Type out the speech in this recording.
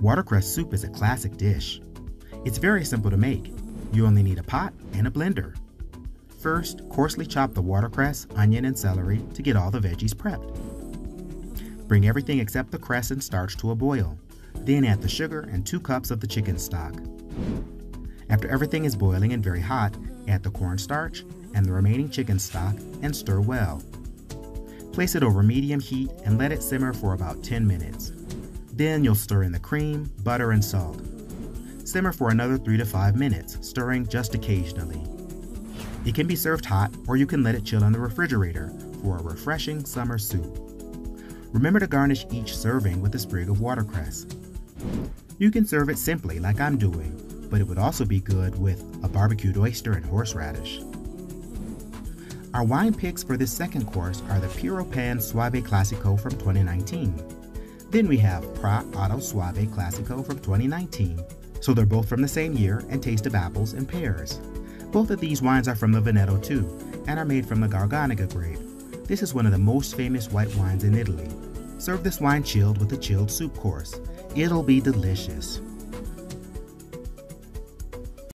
Watercress soup is a classic dish. It's very simple to make. You only need a pot and a blender. First, coarsely chop the watercress, onion, and celery to get all the veggies prepped. Bring everything except the cress and starch to a boil. Then add the sugar and 2 cups of the chicken stock. After everything is boiling and very hot, add the cornstarch and the remaining chicken stock and stir well. Place it over medium heat and let it simmer for about 10 minutes. Then you'll stir in the cream, butter, and salt. Simmer for another 3 to 5 minutes, stirring just occasionally. It can be served hot, or you can let it chill in the refrigerator for a refreshing summer soup. Remember to garnish each serving with a sprig of watercress. You can serve it simply like I'm doing, but it would also be good with a barbecued oyster and horseradish. Our wine picks for this second course are the Puro Pan Suave Classico from 2019. Then we have Pra Auto Suave Classico from 2019. So they're both from the same year and taste of apples and pears. Both of these wines are from the Veneto too, and are made from the Garganega grape. This is one of the most famous white wines in Italy. Serve this wine chilled with a chilled soup course. It'll be delicious.